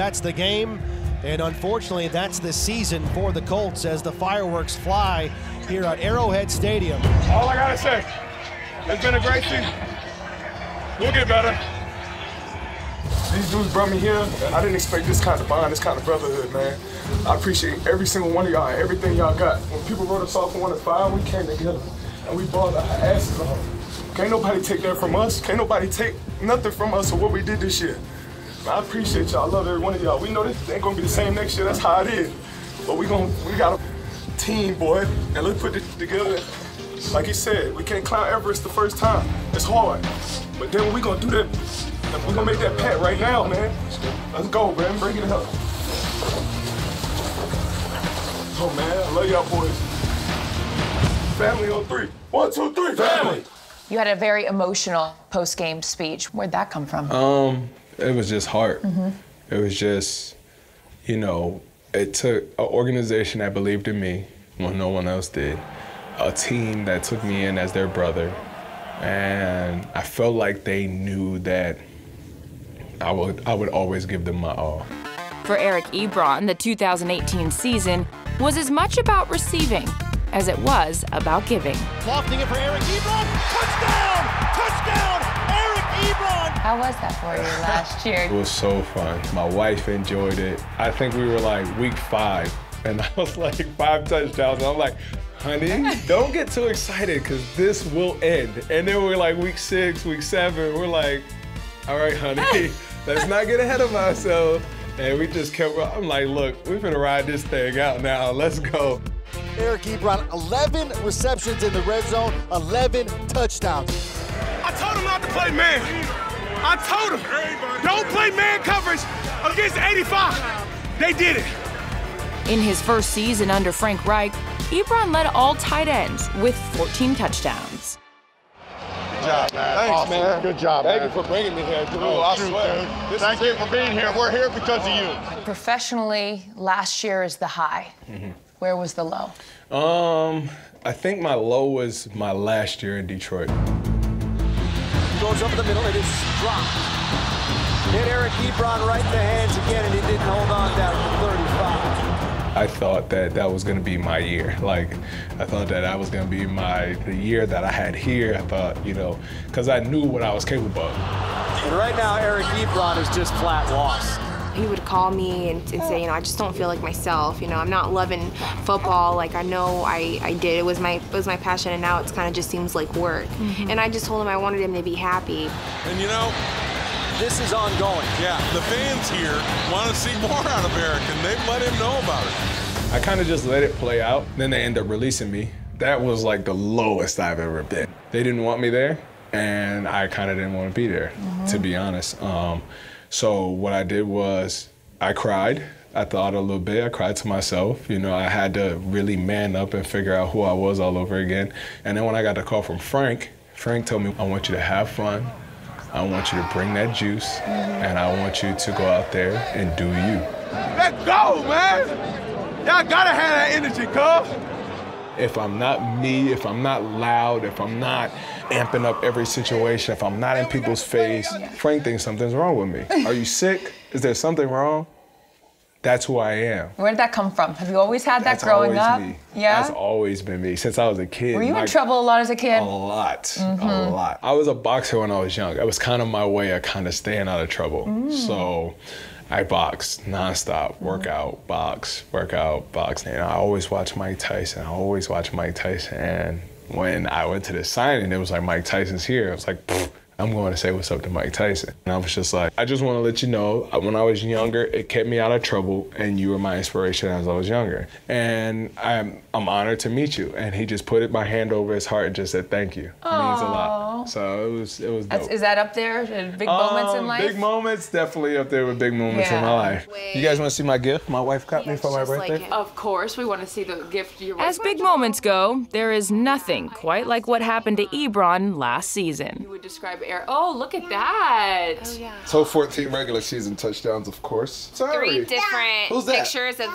That's the game. And unfortunately, that's the season for the Colts as the fireworks fly here at Arrowhead Stadium. All I gotta say, it's been a great season. We'll get better. These dudes brought me here. I didn't expect this kind of bond, this kind of brotherhood, man. I appreciate every single one of y'all, everything y'all got. When people wrote us off 1 and 5, we came together and we balled our asses off. Can't nobody take that from us. Can't nobody take nothing from us of what we did this year. I appreciate y'all. I love every one of y'all. We know this ain't gonna be the same next year. That's how it is. But we got a team, boy, and let's put it together. Like he said, we can't climb Everest the first time. It's hard. But then we gonna do that. We're gonna make that pat right now, man. Let's go, man. Bring it up. Oh man, I love y'all boys. Family on 3. 1, 2, 3. Family. You had a very emotional post-game speech. Where'd that come from? It was just heart. It was just, you know, it took an organization that believed in me when no one else did, a team that took me in as their brother, and I felt like they knew that I would always give them my all. For Eric Ebron, the 2018 season was as much about receiving as it was about giving. Lofting it for Eric Ebron, touchdown! Touchdown, Eric Ebron! How was that for you last year? It was so fun. My wife enjoyed it. I think we were like week 5, and I was like 5 touchdowns, and I'm like, honey, don't get too excited, because this will end. And then we're like week 6, week 7, we're like, all right, honey, let's not get ahead of ourselves. And we just kept, I'm like, look, we're gonna ride this thing out now, let's go. Eric Ebron, 11 receptions in the red zone, 11 touchdowns. I told him not to play man. I told him, don't play man coverage against 85. They did it. In his first season under Frank Reich, Ebron led all tight ends with 14 touchdowns. Good job, man. Thanks, awesome, man. Good job, man. Thank you for bringing me here. Oh, I swear. Thank you for being here. We're here because of you. Professionally, last year is the high. Where was the low? I think my low was my last year in Detroit. Goes up the middle, it is dropped. Hit Eric Ebron right in the hands again, and he didn't hold on down to 35. I thought that that was gonna be my year. Like, I thought that I was gonna be the year that I had here. I thought, you know, because I knew what I was capable of. And right now, Eric Ebron is just flat lost. He would call me and say, you know, I just don't feel like myself. You know, I'm not loving football. Like, I know I did. It was my passion, and now it's kind of just seems like work. And I just told him I wanted him to be happy. And, you know, this is ongoing. Yeah, the fans here want to see more out of Eric, and they've let him know about it. I kind of just let it play out. Then they end up releasing me. That was, like, the lowest I've ever been. They didn't want me there, and I kind of didn't want to be there, to be honest. So what I did was I cried. I thought a little bit. I cried to myself. You know, I had to really man up and figure out who I was all over again. And then when I got the call from Frank, Frank told me, I want you to have fun. I want you to bring that juice. And I want you to go out there and do you. Let's go, man. Y'all gotta have that energy, cuz. If I'm not me, if I'm not loud, if I'm not amping up every situation, if I'm not in people's face, Frank thinks something's wrong with me. Are you sick? Is there something wrong? That's who I am. Where did that come from? Have you always had that growing up? Me. Yeah. That's always been me since I was a kid. Were you in trouble a lot as a kid? A lot, a lot. I was a boxer when I was young. It was kind of my way of kind of staying out of trouble. So I boxed nonstop, workout, box. And I always watched Mike Tyson. And when I went to the signing, it was like, Mike Tyson's here. I was like, I'm going to say what's up to Mike Tyson. And I was just like, I just want to let you know, when I was younger, it kept me out of trouble, and you were my inspiration as I was younger. And I'm honored to meet you. And he just put my hand over his heart and just said, thank you. Aww. It means a lot. So it was dope. Is that up there, big moments in life? Big moments, definitely up there with big moments in my life. Wait. You guys want to see my gift? My wife got me for my birthday. Like, of course, we want to see the gift. As big moments go, there is nothing quite like what happened to Ebron last season. You would describe Oh, look at that. Oh, yeah. So 14 regular season touchdowns, of course. Sorry. 3 different pictures of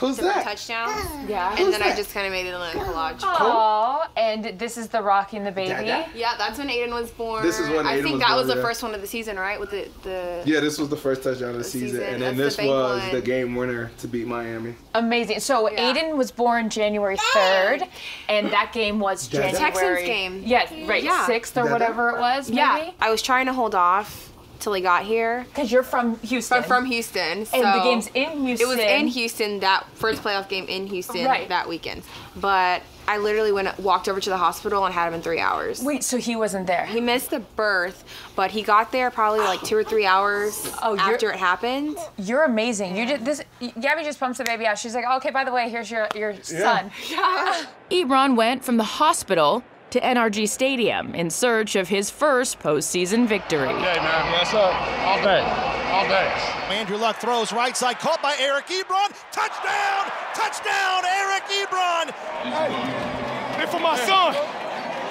different touchdowns. Yeah. And then I just kind of made it a collage. Oh, and this is the rocking the baby. Yeah, yeah. yeah that that's when Aiden was born. This is when Aiden was born. I think that was the first one of the season, right? With the yeah, this was the first touchdown of the season, and then this was the game winner to beat Miami. Amazing. So yeah. Aiden was born January 3rd, and that game was January. Texans game. Yes, right. Yeah. 6th or whatever it was. Maybe? Yeah, I was trying to hold off till he got here. Because you're from Houston. I'm from Houston. So and the game's in Houston. It was in Houston, that first playoff game in Houston that weekend. But I literally walked over to the hospital and had him in 3 hours. Wait, so he wasn't there? He missed the birth, but he got there probably like 2 or 3 hours after it happened. You're amazing. You did this. Gabby just pumps the baby out. She's like, oh, okay, by the way, here's your son. Yeah. Ebron went from the hospital to NRG Stadium in search of his first postseason victory. Okay, man, what's up? All day, all day. Andrew Luck throws right side, caught by Eric Ebron. Touchdown! Touchdown, Eric Ebron! Hey, this for my son.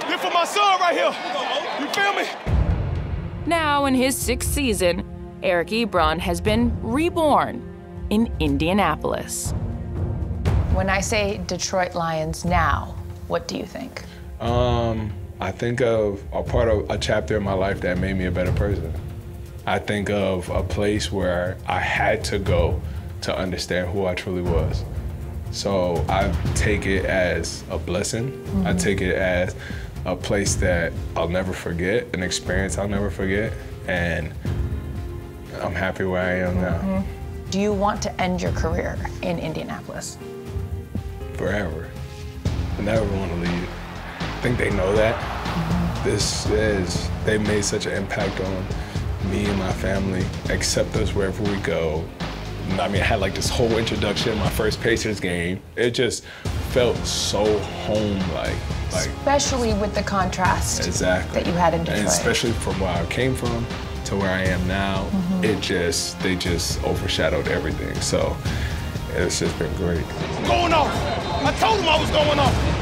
This for my son right here. You feel me? Now in his 6th season, Eric Ebron has been reborn in Indianapolis. When I say Detroit Lions now, what do you think? I think of a part of a chapter in my life that made me a better person. I think of a place where I had to go to understand who I truly was. So I take it as a blessing. Mm-hmm. I take it as a place that I'll never forget, an experience I'll never forget, and I'm happy where I am now. Do you want to end your career in Indianapolis? Forever. I never want to leave. I think they know that. They made such an impact on me and my family, accept us wherever we go. I mean, I had like this whole introduction, my first Pacers game. It just felt so home-like. Especially with the contrast that you had in Detroit. And especially from where I came from to where I am now, they just overshadowed everything. So it's just been great. Going off, I told them I was going off.